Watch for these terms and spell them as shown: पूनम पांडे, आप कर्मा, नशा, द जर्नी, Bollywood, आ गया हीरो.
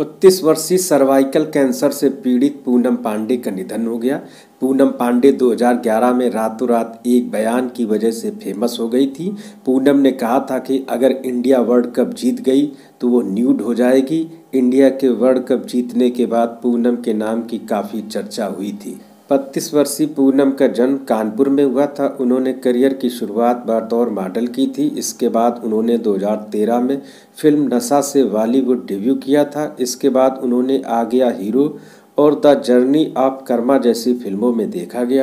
32 वर्षीय cervical cancer से पीड़ित पूनम पांडे का निधन हो गया। पूनम पांडे 2011 में रातों रात एक बयान की वजह से फेमस हो गई थी। पूनम ने कहा था कि अगर इंडिया वर्ल्ड कप जीत गई तो वो न्यूड हो जाएगी। इंडिया के वर्ल्ड कप जीतने के बाद पूनम के नाम की काफ़ी चर्चा हुई थी। 32 वर्षीय पूनम का जन्म कानपुर में हुआ था। उन्होंने करियर की शुरुआत बतौर मॉडल की थी। इसके बाद उन्होंने 2013 में फिल्म नशा से बॉलीवुड डेब्यू किया था। इसके बाद उन्होंने आ गया हीरो और द जर्नी, आप कर्मा जैसी फिल्मों में देखा गया।